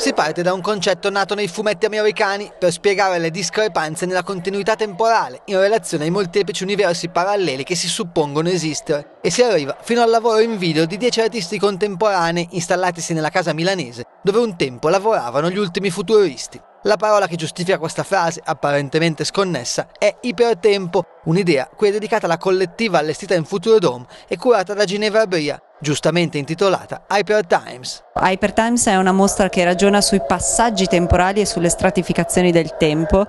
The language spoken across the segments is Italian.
Si parte da un concetto nato nei fumetti americani per spiegare le discrepanze nella continuità temporale in relazione ai molteplici universi paralleli che si suppongono esistere e si arriva fino al lavoro in video di 10 artisti contemporanei installatisi nella casa milanese dove un tempo lavoravano gli ultimi futuristi. La parola che giustifica questa frase, apparentemente sconnessa, è ipertempo, un'idea cui è dedicata la collettiva allestita in FuturDome e curata da Ginevra Bria, giustamente intitolata Hypertimes. Hypertimes è una mostra che ragiona sui passaggi temporali e sulle stratificazioni del tempo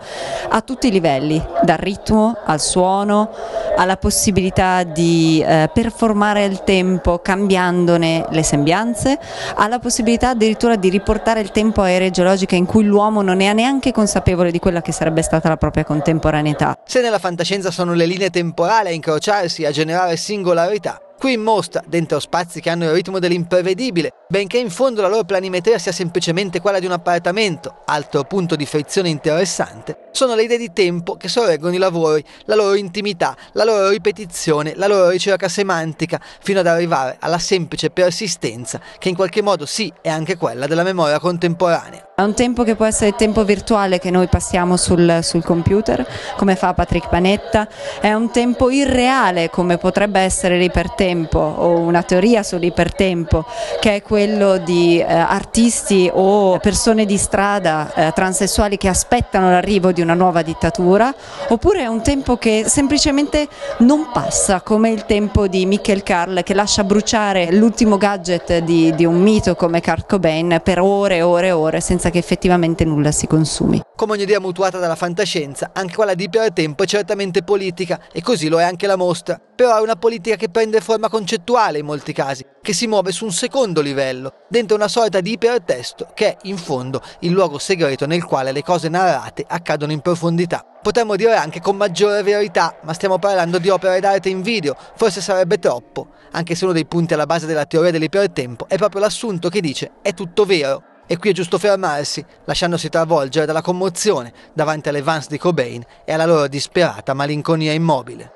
a tutti i livelli, dal ritmo al suono, alla possibilità di performare il tempo cambiandone le sembianze, alla possibilità addirittura di riportare il tempo a ere geologiche in cui l'uomo non è neanche consapevole di quella che sarebbe stata la propria contemporaneità. Se nella fantascienza sono le linee temporali a incrociarsi e a generare singolarità, qui in mostra, dentro spazi che hanno il ritmo dell'imprevedibile, benché in fondo la loro planimetria sia semplicemente quella di un appartamento, altro punto di frizione interessante, sono le idee di tempo che sorreggono i lavori, la loro intimità, la loro ripetizione, la loro ricerca semantica, fino ad arrivare alla semplice persistenza, che in qualche modo sì è anche quella della memoria contemporanea. È un tempo che può essere il tempo virtuale che noi passiamo sul computer, come fa Patrick Panetta, è un tempo irreale come potrebbe essere l'ipertempo o una teoria sull'ipertempo che è quello di artisti o persone di strada transessuali che aspettano l'arrivo di una nuova dittatura, oppure è un tempo che semplicemente non passa, come il tempo di Mikkel Carl che lascia bruciare l'ultimo gadget di un mito come Kurt Cobain per ore e ore e ore senza che effettivamente nulla si consumi. Come ogni idea mutuata dalla fantascienza, anche quella di ipertempo è certamente politica e così lo è anche la mostra, però è una politica che prende forma concettuale in molti casi, che si muove su un secondo livello, dentro una sorta di ipertesto che è, in fondo, il luogo segreto nel quale le cose narrate accadono in profondità. Potremmo dire anche con maggiore verità, ma stiamo parlando di opere d'arte in video, forse sarebbe troppo, anche se uno dei punti alla base della teoria dell'ipertempo è proprio l'assunto che dice «è tutto vero». E qui è giusto fermarsi, lasciandosi travolgere dalla commozione davanti alle Vans di Cobain e alla loro disperata malinconia immobile.